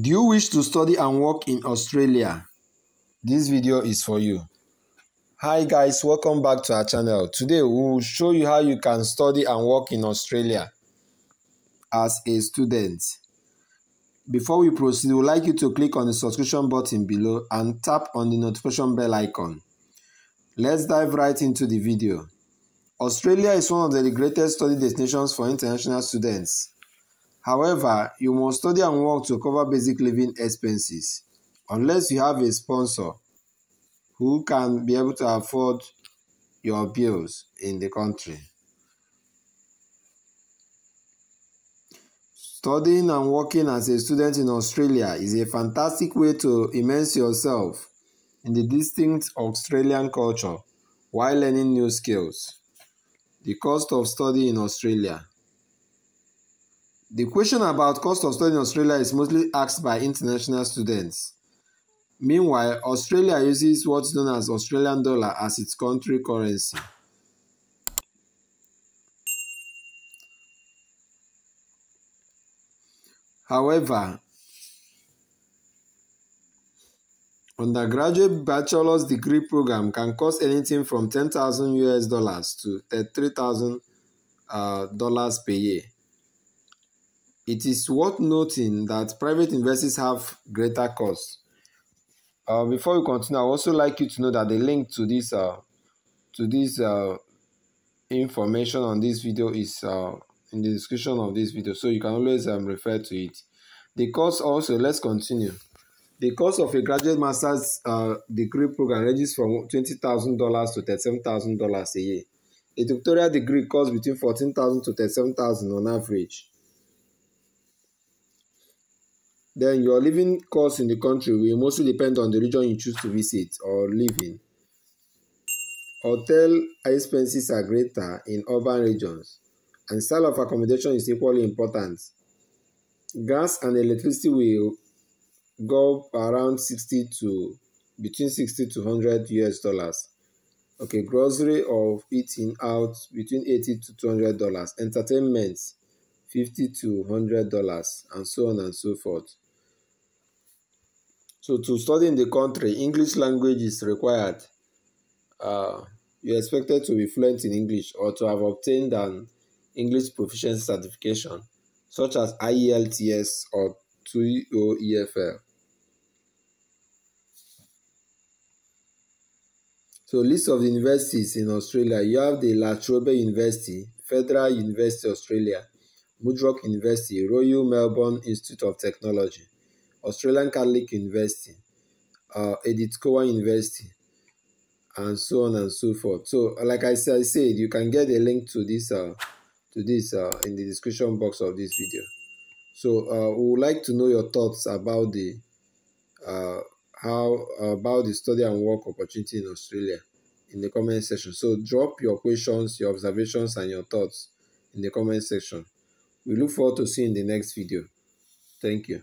Do you wish to study and work in Australia? This video is for you. Hi guys, welcome back to our channel. Today we will show you how you can study and work in Australia as a student. Before we proceed, we would like you to click on the subscription button below and tap on the notification bell icon. Let's dive right into the video. Australia is one of the greatest study destinations for international students. However, you must study and work to cover basic living expenses, unless you have a sponsor who can be able to afford your bills in the country. Studying and working as a student in Australia is a fantastic way to immerse yourself in the distinct Australian culture while learning new skills. The cost of study in Australia. The question about cost of study in Australia is mostly asked by international students. Meanwhile, Australia uses what's known as Australian dollar as its country currency. However, undergraduate bachelor's degree program can cost anything from $10,000 to $33,000 per year. It is worth noting that private universities have greater costs. Before we continue, I would also like you to know that the link to this information on this video is in the description of this video, so you can always refer to it. The cost also, let's continue. The cost of a graduate master's degree program ranges from $20,000 to $37,000 a year. A doctoral degree costs between $14,000 to $37,000 on average. Then your living costs in the country will mostly depend on the region you choose to visit or live in. Hotel expenses are greater in urban regions, and style of accommodation is equally important. Gas and electricity will go around between 60 to $100. Okay, grocery or eating out between $80 to $200. Entertainment, $50 to $100, and so on and so forth. So to study in the country, English language is required. You're expected to be fluent in English or to have obtained an English proficiency certification, such as IELTS or TOEFL. So list of universities in Australia. You have the La Trobe University, Federal University Australia, Mudrock University, Royal Melbourne Institute of Technology, Australian Catholic University, Edith Cowan University, and so on and so forth. So, like I said, you can get a link to this in the description box of this video. So, we would like to know your thoughts about the study and work opportunity in Australia in the comment section. So, drop your questions, your observations, and your thoughts in the comment section. We look forward to seeing you in the next video. Thank you.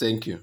Thank you.